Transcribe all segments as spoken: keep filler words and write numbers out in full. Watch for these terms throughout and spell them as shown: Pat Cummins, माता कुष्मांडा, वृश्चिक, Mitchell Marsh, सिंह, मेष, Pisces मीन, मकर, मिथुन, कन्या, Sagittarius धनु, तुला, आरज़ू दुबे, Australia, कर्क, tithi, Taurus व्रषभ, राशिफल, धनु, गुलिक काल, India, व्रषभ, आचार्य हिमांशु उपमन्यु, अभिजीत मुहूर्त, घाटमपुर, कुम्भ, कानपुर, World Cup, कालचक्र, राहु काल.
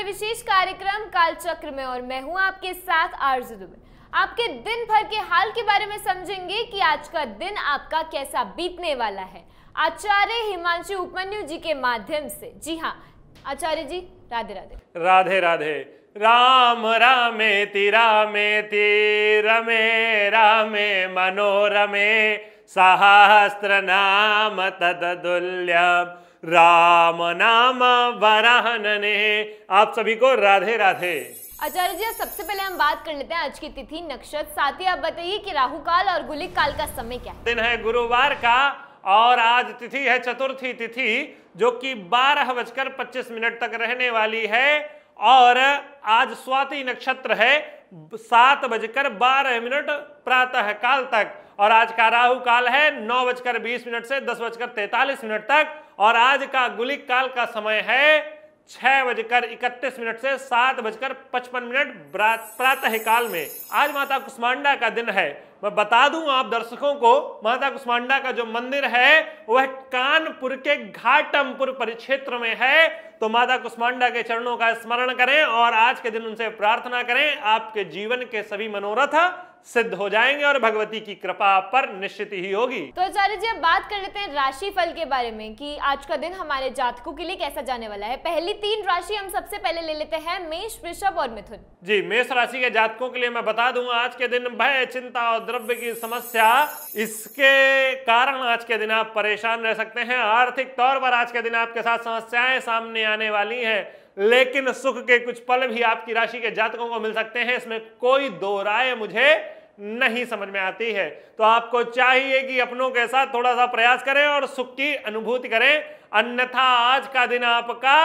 हमारे विशेष कार्यक्रम कालचक्र में और मैं हूं आपके साथ आरज़ू दुबे। आपके दिन भर के हाल के बारे में समझेंगे कि आज का दिन आपका कैसा बीतने वाला है आचार्य हिमांशु उपमन्यु जी के माध्यम से। जी हाँ आचार्य जी, राधे राधे। राधे राधे। राम रामेति रामेति रमे रामे मनोरमे सहस्त्र नाम तदुल्यम राम नाम वराहनने। आप सभी को राधे राधे। आचार्य जी, सबसे पहले हम बात कर लेते हैं आज की तिथि नक्षत्र, साथ ही आप बताइए कि राहु काल और गुलिक काल का समय क्या है। दिन है गुरुवार का और आज तिथि है चतुर्थी तिथि, जो कि बारह बजकर पच्चीस मिनट तक रहने वाली है और आज स्वाति नक्षत्र है सात बजकर बारह मिनट प्रातः काल तक और आज का राहु काल है नौ बजकर बीस मिनट से दस बजकर तैतालीस मिनट तक और आज का गुलिक काल का समय है छह बजकर इकतीस मिनट से सात बजकर पचपन मिनट प्रातः काल में। आज माता कुष्मांडा का दिन है। मैं बता दूं आप दर्शकों को, माता कुष्मांडा का जो मंदिर है वह कानपुर के घाटमपुर परिक्षेत्र में है, तो माता कुष्मांडा के चरणों का स्मरण करें और आज के दिन उनसे प्रार्थना करें। आपके जीवन के सभी मनोरथ सिद्ध हो जाएंगे और भगवती की कृपा पर निश्चित ही होगी। तो आचार्य जी, अब बात कर लेते हैं राशिफल के बारे में कि आज का दिन हमारे जातकों के लिए कैसा जाने वाला है। पहली तीन राशि हम सबसे पहले ले लेते हैं, मेष, वृषभ और मिथुन। जी, मेष राशि के जातकों के लिए मैं बता दूं आज के दिन भय, चिंता और द्रव्य की समस्या, इसके कारण आज के दिन आप परेशान रह सकते हैं। आर्थिक तौर पर आज के दिन आपके साथ समस्याएं सामने आने वाली है, लेकिन सुख के कुछ पल भी आपकी राशि के जातकों को मिल सकते हैं, इसमें कोई दो राय मुझे नहीं समझ में आती है। तो आपको चाहिए कि अपनों के साथ थोड़ा सा प्रयास करें और सुख की अनुभूति करें, अन्यथा आज का दिन आपका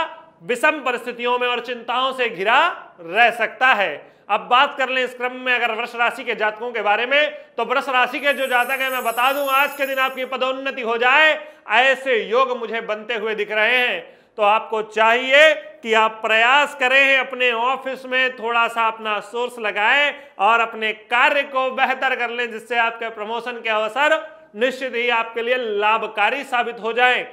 विषम परिस्थितियों में और चिंताओं से घिरा रह सकता है। अब बात कर लें इस क्रम में अगर वृष राशि के जातकों के बारे में, तो वृष राशि के जो जातक हैं मैं बता दूं आज के दिन आपकी पदोन्नति हो जाए, ऐसे योग मुझे बनते हुए दिख रहे हैं। तो आपको चाहिए कि आप प्रयास करें, अपने ऑफिस में थोड़ा सा अपना सोर्स लगाएं और अपने कार्य को बेहतर कर लें, जिससे आपके प्रमोशन के अवसर निश्चित ही आपके लिए लाभकारी साबित हो जाएं।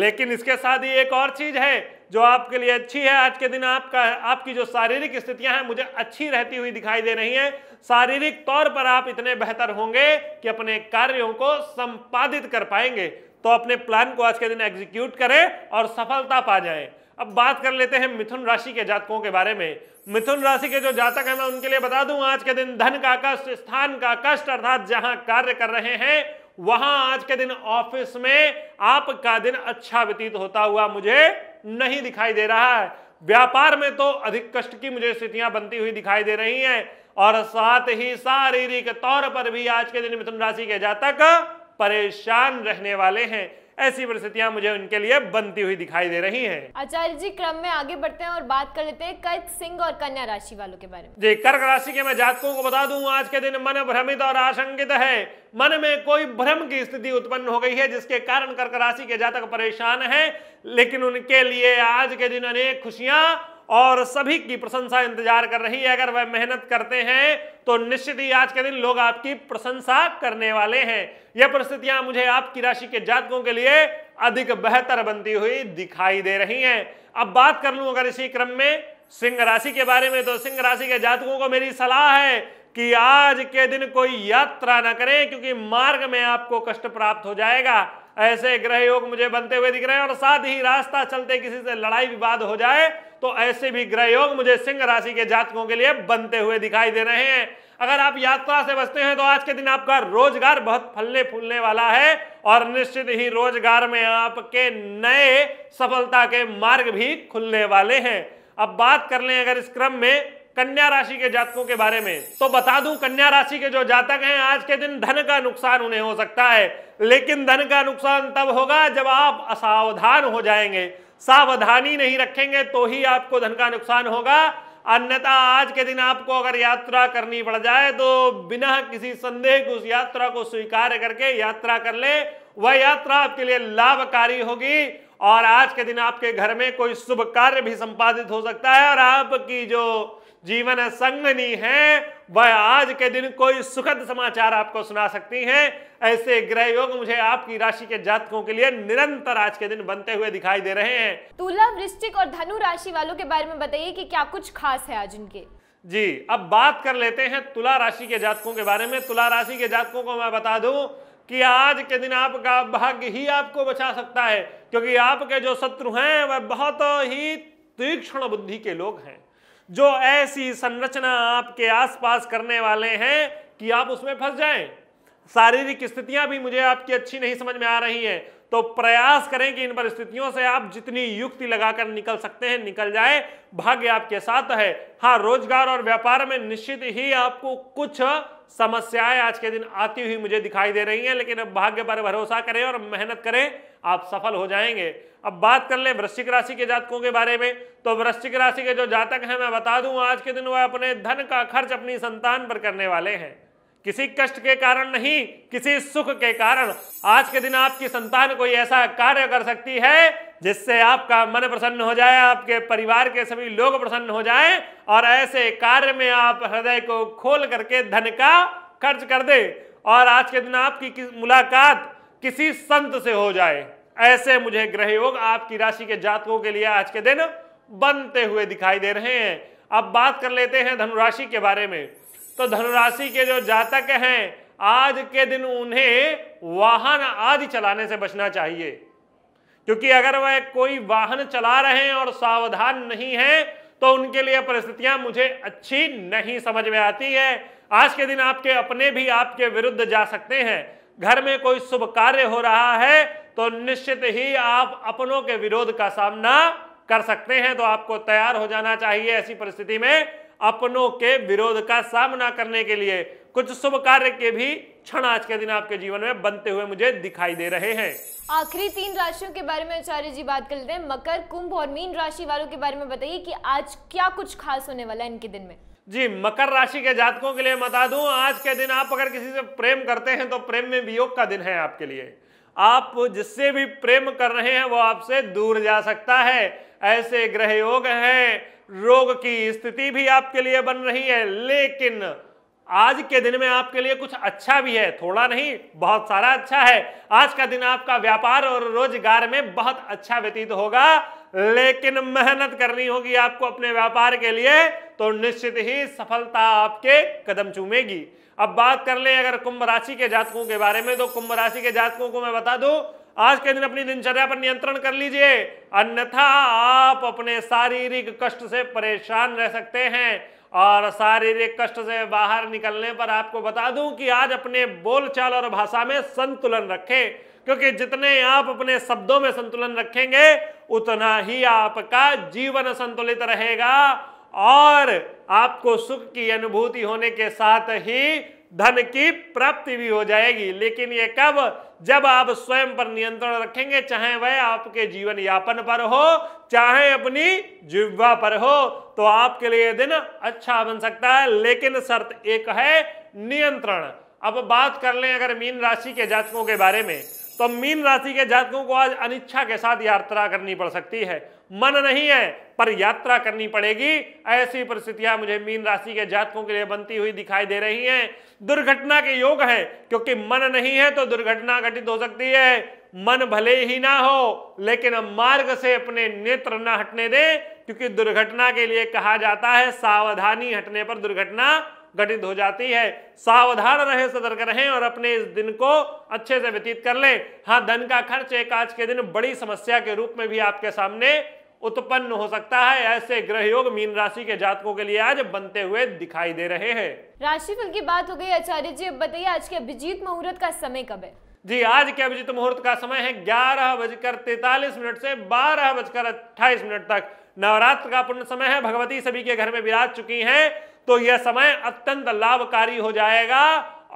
लेकिन इसके साथ ही एक और चीज है जो आपके लिए अच्छी है, आज के दिन आपका आपकी जो शारीरिक स्थितियां हैं मुझे अच्छी रहती हुई दिखाई दे रही हैं। शारीरिक तौर पर आप इतने बेहतर होंगे कि अपने कार्यों को संपादित कर पाएंगे, तो अपने प्लान को आज के दिन एग्जीक्यूट करें और सफलता पा जाएं। अब बात कर लेते हैं मिथुन राशि के जातकों के बारे में। मिथुन राशि के जो जातक हैं मैं उनके लिए बता दूं आज के दिन धन का कष्ट, स्थान का कष्ट, अर्थात जहां कार्य कर रहे हैं वहां आज के दिन ऑफिस में आपका दिन अच्छा व्यतीत होता हुआ मुझे नहीं दिखाई दे रहा है। व्यापार में तो अधिक कष्ट की मुझे स्थितियां बनती हुई दिखाई दे रही हैं और साथ ही शारीरिक तौर पर भी आज के दिन मिथुन राशि के जातक परेशान रहने वाले हैं, ऐसी परिस्थितियां मुझे उनके लिए बनती हुई दिखाई दे रही हैं। आचार्य जी, क्रम में आगे बढ़ते हैं और बात कर लेते हैं कर्क, सिंह और कन्या राशि वालों के बारे में। जी, कर्क राशि के मैं जातकों को बता दूं आज के दिन मन भ्रमित और आशंकित है, मन में कोई भ्रम की स्थिति उत्पन्न हो गई है, जिसके कारण कर्क राशि के जातक परेशान है। लेकिन उनके लिए आज के दिन अनेक खुशियां और सभी की प्रशंसा इंतजार कर रही है। अगर वह मेहनत करते हैं तो निश्चित ही आज के दिन लोग आपकी प्रशंसा करने वाले हैं। यह परिस्थितियां मुझे आपकी राशि के जातकों के लिए अधिक बेहतर बनती हुई दिखाई दे रही हैं। अब बात कर लूं अगर इसी क्रम में सिंह राशि के बारे में, तो सिंह राशि के जातकों को मेरी सलाह है कि आज के दिन कोई यात्रा न करें, क्योंकि मार्ग में आपको कष्ट प्राप्त हो जाएगा, ऐसे ग्रह योग मुझे बनते हुए दिख रहे हैं। और साथ ही रास्ता चलते किसी से लड़ाई विवाद हो जाए, तो ऐसे भी ग्रह योग मुझे सिंह राशि के जातकों के लिए बनते हुए दिखाई दे रहे हैं। अगर आप यात्रा से बचते हैं तो आज के दिन आपका रोजगार बहुत फलने फूलने वाला है और निश्चित ही रोजगार में आपके नए सफलता के मार्ग भी खुलने वाले हैं। अब बात कर लें अगर इस क्रम में कन्या राशि के जातकों के बारे में, तो बता दूं कन्या राशि के जो जातक हैं आज के दिन धन का नुकसान उन्हें हो सकता है, लेकिन धन का नुकसान तब होगा जब आप असावधान हो जाएंगे। सावधानी नहीं रखेंगे तो ही आपको धन का नुकसान होगा, अन्यथा आज के दिन आपको अगर यात्रा करनी पड़ जाए तो बिना किसी संदेह के उस यात्रा को स्वीकार करके यात्रा कर ले, वह यात्रा आपके लिए लाभकारी होगी। और आज के दिन आपके घर में कोई शुभ कार्य भी संपादित हो सकता है और आपकी जो जीवन संगनी है, वह आज के दिन कोई सुखद समाचार आपको सुना सकती हैं। ऐसे ग्रह योग मुझे आपकी राशि के जातकों के लिए निरंतर आज के दिन बनते हुए दिखाई दे रहे हैं। तुला, वृश्चिक और धनु राशि वालों के बारे में बताइए कि क्या कुछ खास है आज उनके। जी, अब बात कर लेते हैं तुला राशि के जातकों के बारे में। तुला राशि के जातकों को मैं बता दूं कि आज के दिन आपका भाग्य ही आपको बचा सकता है, क्योंकि आपके जो शत्रु हैं वह बहुत ही तीक्ष्ण बुद्धि के लोग हैं, जो ऐसी संरचना आपके आसपास करने वाले हैं कि आप उसमें फंस जाएं। शारीरिक स्थितियां भी मुझे आपकी अच्छी नहीं समझ में आ रही हैं, तो प्रयास करें कि इन परिस्थितियों से आप जितनी युक्ति लगाकर निकल सकते हैं निकल जाएं। भाग्य आपके साथ है। हाँ, रोजगार और व्यापार में निश्चित ही आपको कुछ समस्याएं आज के दिन आती हुई मुझे दिखाई दे रही हैं, लेकिन अब भाग्य पर भरोसा करें और मेहनत करें, आप सफल हो जाएंगे। अब बात कर ले वृश्चिक राशि के जातकों के बारे में, तो वृश्चिक राशि के जो जातक हैं मैं बता दूं आज के दिन वह अपने धन का खर्च अपनी संतान पर करने वाले हैं। किसी कष्ट के कारण नहीं, किसी सुख के कारण। आज के दिन आपकी संतान कोई ऐसा कार्य कर सकती है जिससे आपका मन प्रसन्न हो जाए, आपके परिवार के सभी लोग प्रसन्न हो जाएं और ऐसे कार्य में आप हृदय को खोल करके धन का खर्च कर दे। और आज के दिन आपकी किस मुलाकात किसी संत से हो जाए। ऐसे मुझे ग्रह योग आपकी राशि के जातकों के लिए आज के दिन बनते हुए दिखाई दे रहे हैं। अब बात कर लेते हैं धनुराशि के बारे में, तो धनुराशि के जो जातक हैं आज के दिन उन्हें वाहन आदि चलाने से बचना चाहिए, क्योंकि अगर वह कोई वाहन चला रहे हैं और सावधान नहीं हैं तो उनके लिए परिस्थितियां मुझे अच्छी नहीं समझ में आती है। आज के दिन आपके अपने भी आपके विरुद्ध जा सकते हैं। घर में कोई शुभ कार्य हो रहा है तो निश्चित ही आप अपनों के विरोध का सामना कर सकते हैं, तो आपको तैयार हो जाना चाहिए ऐसी परिस्थिति में अपनों के विरोध का सामना करने के लिए। कुछ शुभ कार्य के भी क्षण आज के दिन आपके जीवन में बनते हुए मुझे दिखाई दे रहे हैं। आखिरी तीन राशियों के बारे में आचार्य जी बात कर लेते हैं। मकर, कुंभ और मीन राशि वालों के बारे में बताइए कि आज क्या कुछ खास होने वाला है इनके दिन में। जी, मकर राशि के जातकों के लिए बता दूं आज के दिन आप अगर किसी से प्रेम करते हैं तो प्रेम में वियोग का दिन है आपके लिए। आप जिससे भी प्रेम कर रहे हैं वो आपसे दूर जा सकता है। ऐसे ग्रह योग हैं। रोग की स्थिति भी आपके लिए बन रही है, लेकिन आज के दिन में आपके लिए कुछ अच्छा भी है, थोड़ा नहीं बहुत सारा अच्छा है। आज का दिन आपका व्यापार और रोजगार में बहुत अच्छा व्यतीत होगा, लेकिन मेहनत करनी होगी आपको अपने व्यापार के लिए, तो निश्चित ही सफलता आपके कदम चूमेगी। अब बात कर ले अगर कुंभ राशि के जातकों के बारे में, तो कुंभ राशि के जातकों को मैं बता दूं आज के दिन अपनी दिनचर्या पर नियंत्रण कर लीजिए, अन्यथा आप अपने शारीरिक कष्ट से परेशान रह सकते हैं। और शारीरिक कष्ट से बाहर निकलने पर आपको बता दूं कि आज अपने बोलचाल और भाषा में संतुलन रखें, क्योंकि जितने आप अपने शब्दों में संतुलन रखेंगे उतना ही आपका जीवन संतुलित रहेगा और आपको सुख की अनुभूति होने के साथ ही धन की प्राप्ति भी हो जाएगी। लेकिन ये कब? जब आप स्वयं पर नियंत्रण रखेंगे, चाहे वह आपके जीवन यापन पर हो चाहे अपनी जिह्वा पर हो, तो आपके लिए दिन अच्छा बन सकता है, लेकिन शर्त एक है, नियंत्रण। अब बात कर लें अगर मीन राशि के जातकों के बारे में, तो मीन राशि के जातकों को आज अनिच्छा के साथ यात्रा करनी पड़ सकती है। मन नहीं है पर यात्रा करनी पड़ेगी, ऐसी परिस्थितियां मुझे मीन राशि के जातकों के लिए बनती हुई दिखाई दे रही हैं। दुर्घटना के योग है, क्योंकि मन नहीं है तो दुर्घटना घटित हो सकती है। मन भले ही ना हो लेकिन मार्ग से अपने नेत्र ना हटने दें, क्योंकि दुर्घटना के लिए कहा जाता है सावधानी हटने पर दुर्घटना घटित हो जाती है। सावधान रहें, सतर्क रहें और अपने इस दिन को अच्छे से व्यतीत कर लें। हाँ, धन का खर्च एक आज के दिन बड़ी समस्या के रूप में भी आपके सामने उत्पन्न हो सकता है। ऐसे ग्रह योग मीन राशि के जातकों के लिए आज बनते हुए दिखाई दे रहे हैं। राशिफल की बात हो गई आचार्य जी, बताइए आज के अभिजीत मुहूर्त का समय कब है। जी, आज के अभिजीत मुहूर्त का समय है ग्यारह बजकर तैतालीस मिनट से बारह बजकर अट्ठाईस मिनट तक। नवरात्र का पुण्य समय है, भगवती सभी के घर में विराज चुकी हैं, तो यह समय अत्यंत लाभकारी हो जाएगा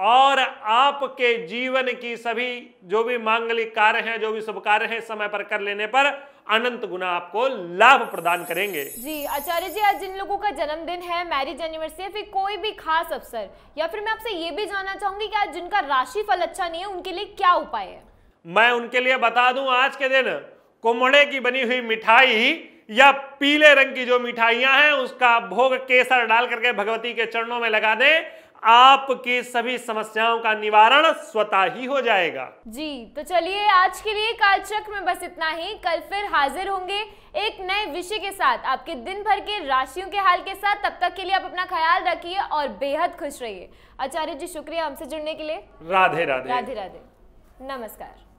और आपके जीवन की सभी जो भी मांगलिक कार्य हैं, जो भी शुभ कार्य हैं, समय पर कर लेने पर अनंत गुना आपको लाभ प्रदान करेंगे। जी आचार्य जी, आज जिन लोगों का जन्मदिन है, मैरिज एनिवर्सरी है, फिर कोई भी खास अवसर, या फिर मैं आपसे ये भी जानना चाहूंगी कि आज जिनका राशिफल अच्छा नहीं है उनके लिए क्या उपाय है। मैं उनके लिए बता दूं आज के दिन कुम्हड़े की बनी हुई मिठाई या पीले रंग की जो मिठाइयां हैं उसका भोग केसर डाल करके भगवती के चरणों में लगा दें, आपकी सभी समस्याओं का निवारण स्वतः ही हो जाएगा। जी तो चलिए आज के लिए कालचक्र में बस इतना ही। कल फिर हाजिर होंगे एक नए विषय के साथ आपके दिन भर के राशियों के हाल के साथ। तब तक के लिए आप अपना ख्याल रखिए और बेहद खुश रहिए। आचार्य जी शुक्रिया हमसे जुड़ने के लिए। राधे राधे। राधे राधे। नमस्कार।